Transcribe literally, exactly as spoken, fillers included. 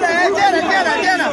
Tera, tera, tera.